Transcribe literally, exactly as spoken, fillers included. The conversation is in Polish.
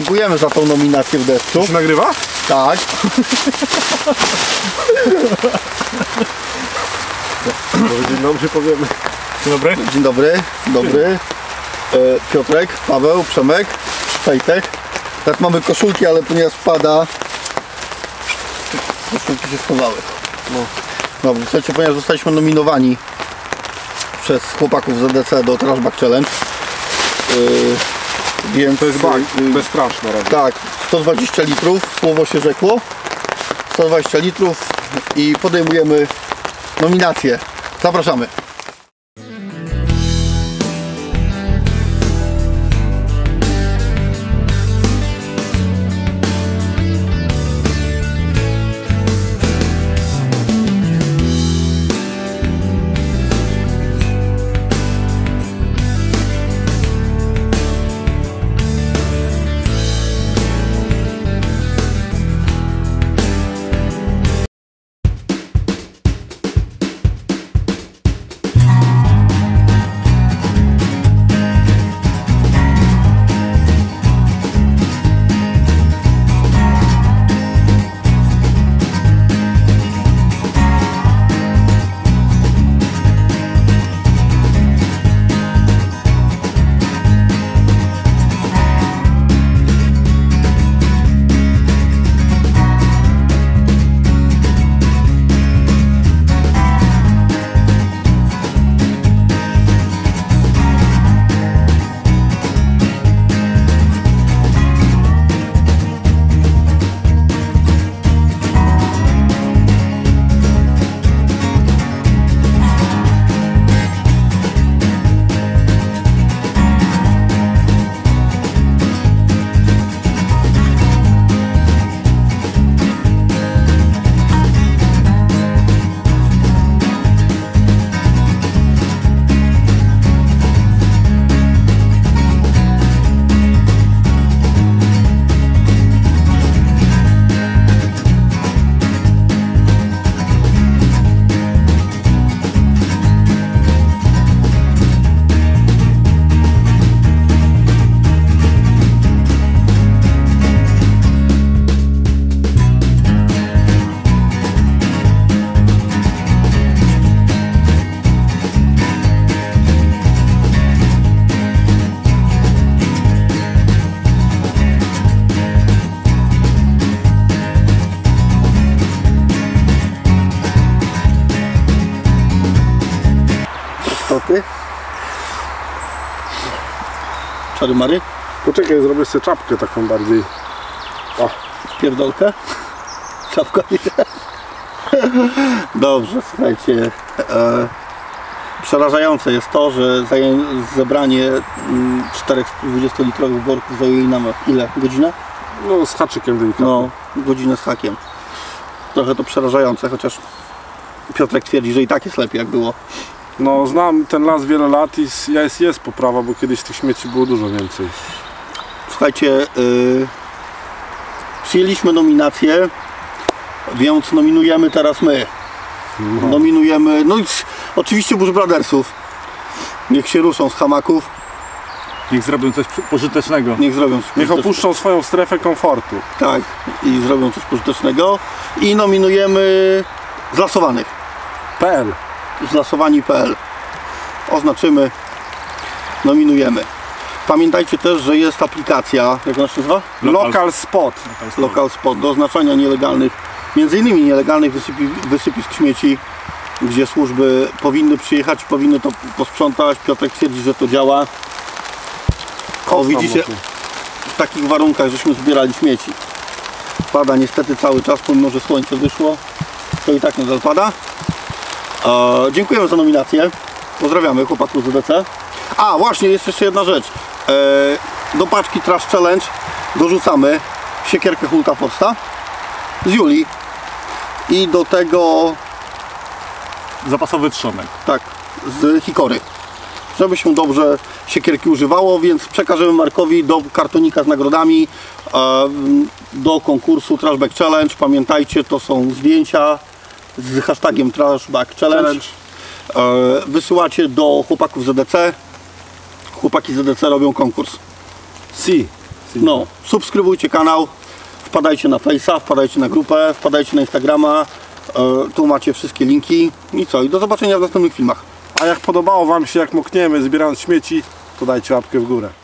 dziękujemy za tą nominację w deszczu. Już nagrywa? Tak. Dzień dobry, powiemy. Dzień dobry. Dzień dobry. Dobry. Piotrek, Paweł, Przemek, Fejtek. Tak, mamy koszulki, ale ponieważ pada, koszulki się schowały. No. Dobra, słuchajcie, ponieważ zostaliśmy nominowani przez chłopaków z Z D C do Trashbag Challenge. Yy, więc, to jest bag, yy, bez trash na razie. Tak, sto dwadzieścia litrów, słowo się rzekło. sto dwadzieścia litrów i podejmujemy nominację. Zapraszamy. Czary Mary. Poczekaj, zrobię sobie czapkę taką bardziej. O, pierdolkę. Czapka idzie. Dobrze, słuchajcie. E, przerażające jest to, że zebranie czterech dwudziestolitrowych worków zajęli nam ile? Godzinę? No, z haczykiem delikatnie. No, godzinę z hakiem. Trochę to przerażające, chociaż Piotrek twierdzi, że i tak jest lepiej jak było. No, znam ten las wiele lat i jest, jest poprawa, bo kiedyś tych śmieci było dużo więcej. Słuchajcie, yy, przyjęliśmy nominację, więc nominujemy teraz my. No. Nominujemy, no i oczywiście Bush Brothersów. Niech się ruszą z hamaków. Niech zrobią coś pożytecznego. Niech zrobią coś Niech opuszczą swoją strefę komfortu. Tak, i zrobią coś pożytecznego. I nominujemy Zlasowanych kropka pe el. Zlasowani kropka pe el. Oznaczymy, nominujemy. Pamiętajcie też, że jest aplikacja, jak ona się nazywa? Local Spot. Local Spot do oznaczania nielegalnych, między innymi nielegalnych wysypisk, wysypisk śmieci, gdzie służby powinny przyjechać, powinny to posprzątać. Piotrek twierdzi, że to działa. O, widzicie, w takich warunkach żeśmy zbierali śmieci. Pada niestety cały czas, pomimo że słońce wyszło, to i tak nie zapada. E, dziękujemy za nominację. Pozdrawiamy chłopaków z Z D C. A właśnie, jest jeszcze jedna rzecz. E, do paczki Trash Challenge dorzucamy siekierkę Hulta Forsta z Julii i do tego zapasowy trzonek. Tak, z Hikory. Żeby się dobrze siekierki używało, więc przekażemy Markowi do kartonika z nagrodami, e, do konkursu Trashbag Challenge. Pamiętajcie, to są zdjęcia z hashtagiem Trashbag Challenge. Challenge. E, wysyłacie do chłopaków Z D C. Chłopaki Z D C robią konkurs. Si. No, subskrybujcie kanał, wpadajcie na Face'a, wpadajcie na grupę, wpadajcie na Instagrama, tu macie wszystkie linki i co, i do zobaczenia w następnych filmach. A jak podobało wam się, jak mokniemy, zbierając śmieci, to dajcie łapkę w górę.